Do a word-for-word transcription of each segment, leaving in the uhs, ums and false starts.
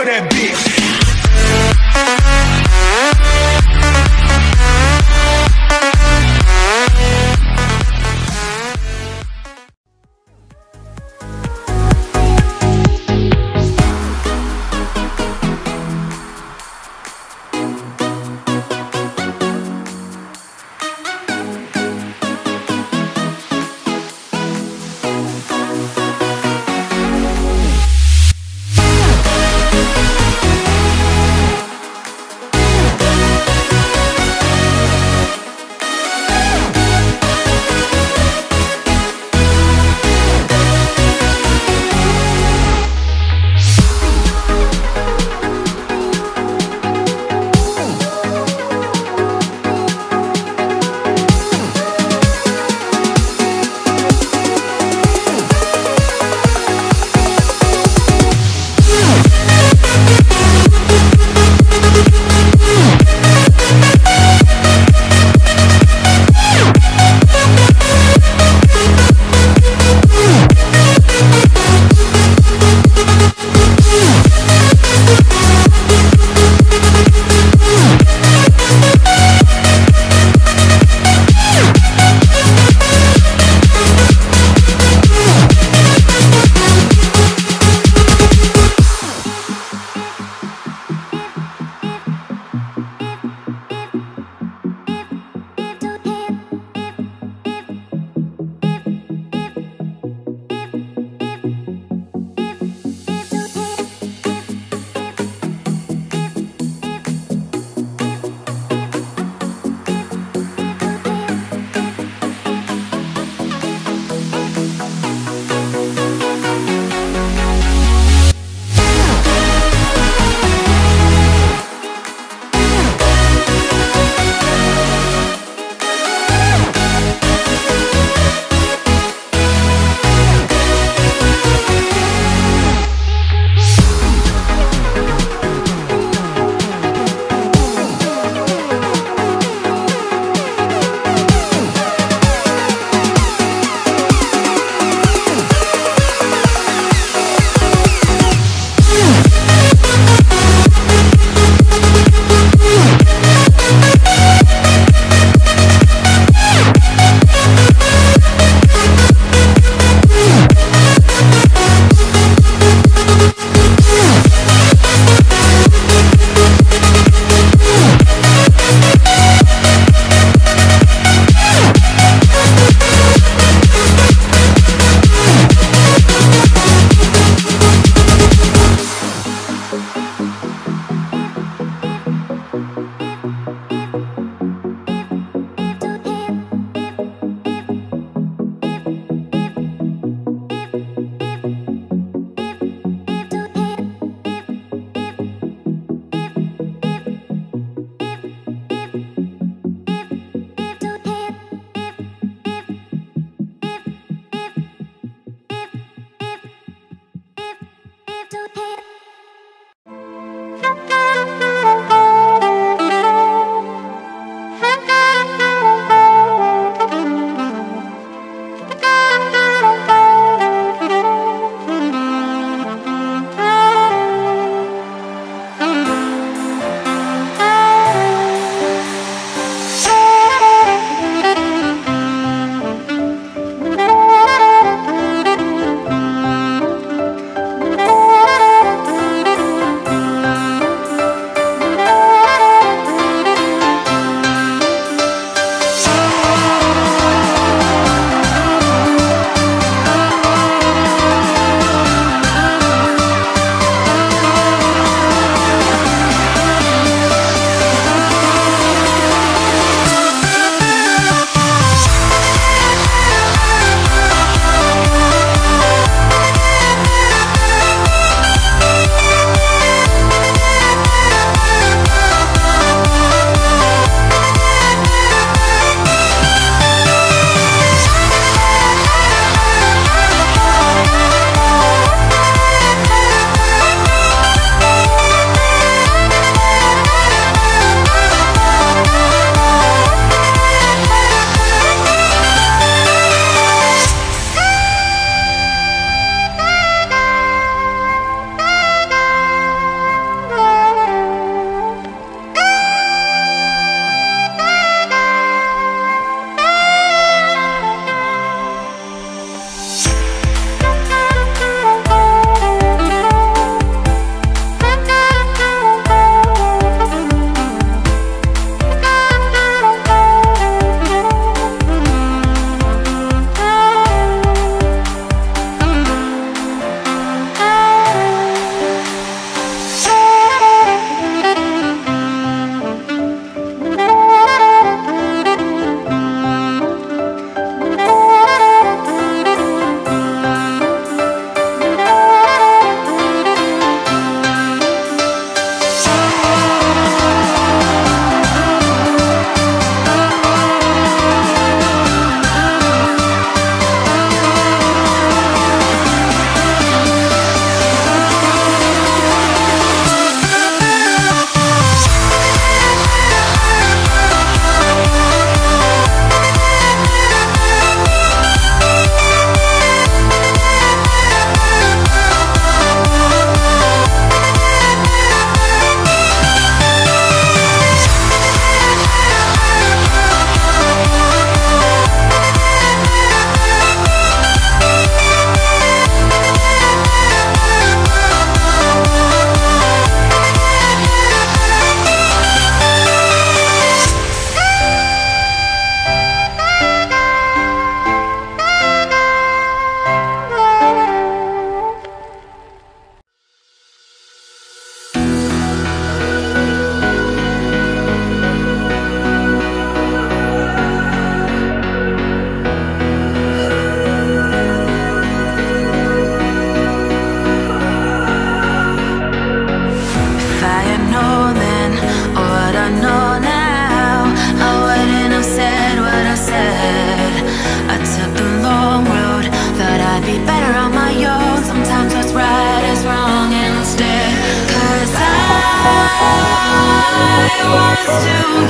kill that bitch.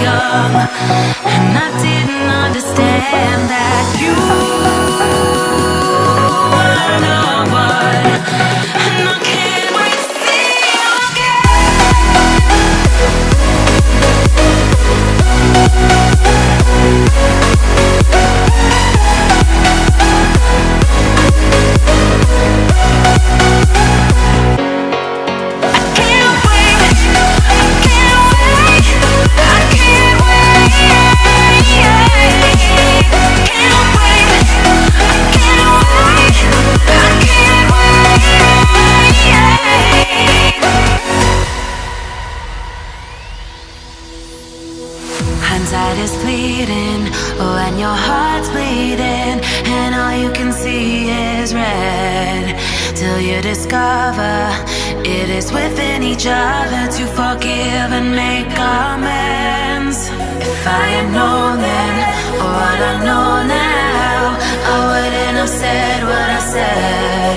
young, and I didn't understand that you were no one, and I can't wait to see you again. I can't wait, I can't wait, I can't wait, yeah, yeah. I can't wait, I can't wait, I can't wait, yeah. Hindsight is fleeting when your heart's bleeding and all you can see is red, till you discover it is within each other to forgive and make amends. If I had known then what I know now, I wouldn't have said what I said.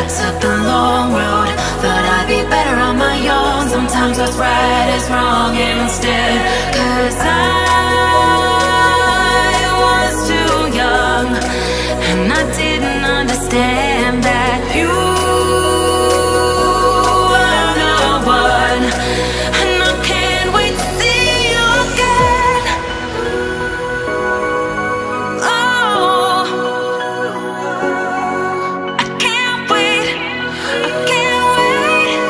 I took the long road, thought I'd be better on my own. Sometimes what's right is wrong instead, cause I was too young, and I didn't understand that you were the one, and I can't wait to see you again. Oh, I can't wait, I can't wait,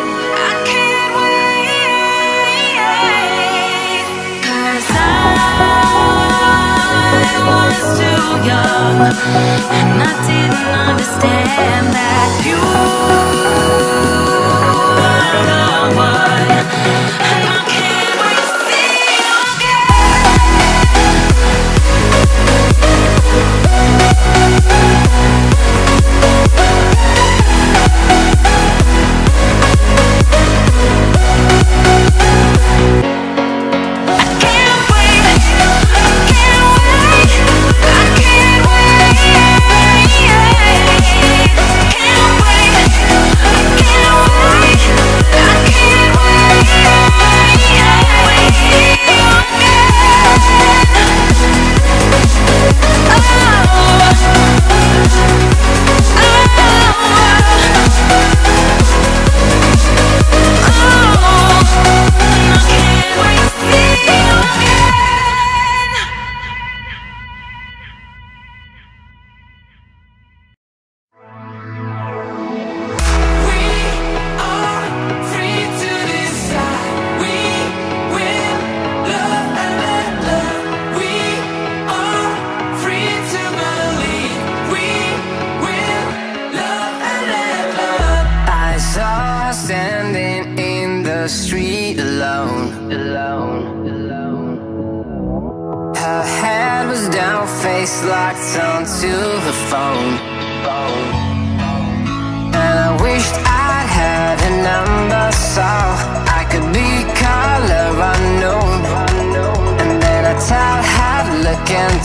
I can't wait, cause I was too young, and I didn't understand that you were the one, and I can't wait to see you again.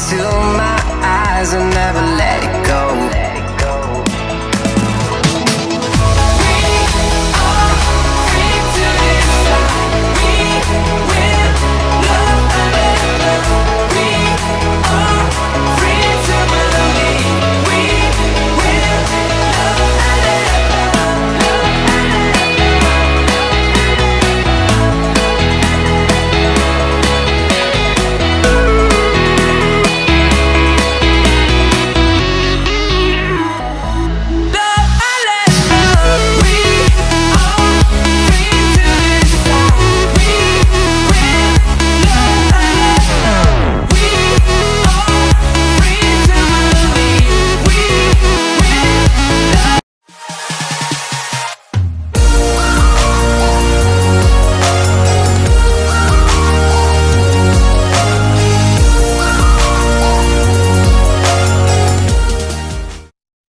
Till my eyes will never let it go.